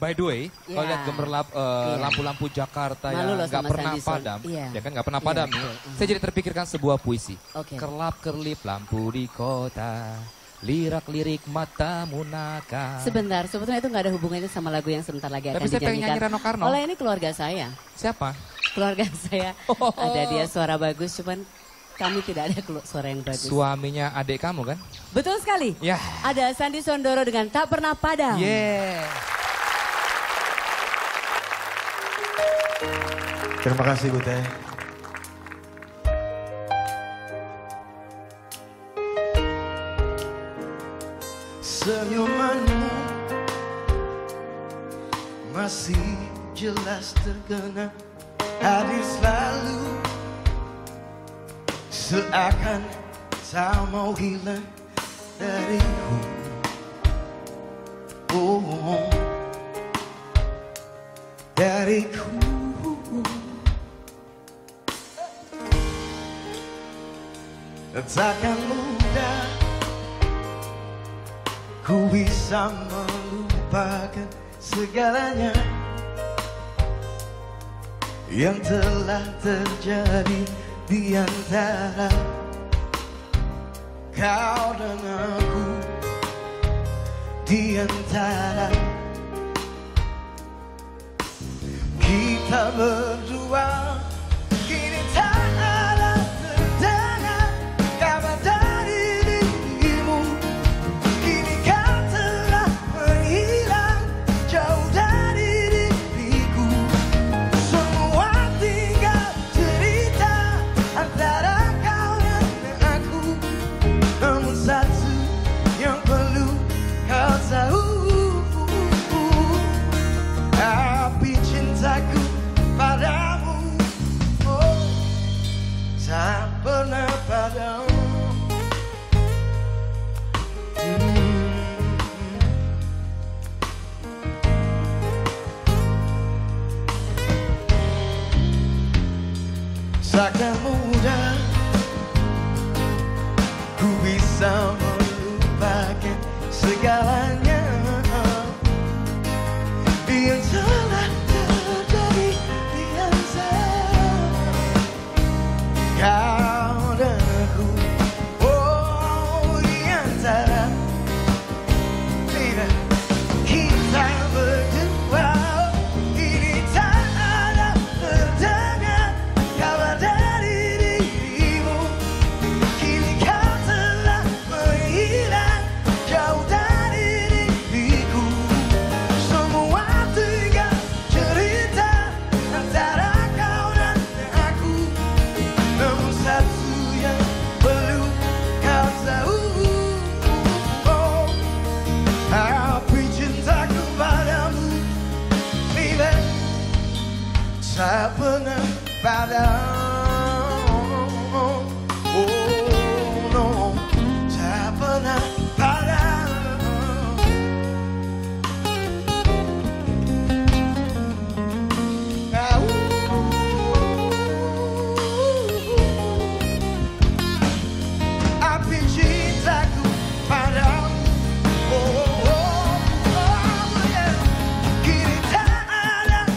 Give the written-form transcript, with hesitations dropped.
By the way, kalau lihat gemerlap lampu-lampu Jakarta yang nggak pernah padam, ya kan nggak pernah padam nih. Saya jadi terpikirkan sebuah puisi. Kerlap-kerlip lampu di kota, lirak-lirik matamu nakal. Sebentar, sebetulnya itu nggak ada hubungannya sama lagu yang sebentar lagi akan dinyanyikan. Tapi saya pengen nyanyi Rano Karno. Oleh ini keluarga saya. Siapa? Keluarga saya. Ada dia suara bagus, cuman kami tidak ada suara yang bagus. Suaminya adik kamu kan? Betul sekali. Ya. Ada Sandhy Sondoro dengan Tak Pernah Padam. Yeah. Terima kasih Bu Teh. Senyumanmu masih jelas tergenang, hadir selalu seakan tak mau hilang dariku. Oh, dariku. Takkan mudah ku bisa melupakan segalanya yang telah terjadi di antara kau dan aku, di antara kita berdua. Takkan mudah ku bisa melupakan segalanya yang telah terjadi di antara kau dan aku. Oh, di antara kita berdua. Tak pernah padam, oh no, tak pernah padam. Api cintaku padam, kini tak ada.